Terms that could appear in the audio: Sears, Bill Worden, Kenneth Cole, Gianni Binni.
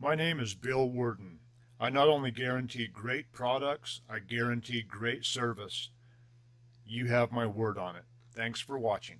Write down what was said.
My name is Bill Worden. I not only guarantee great products, I guarantee great service. You have my word on it. Thanks for watching.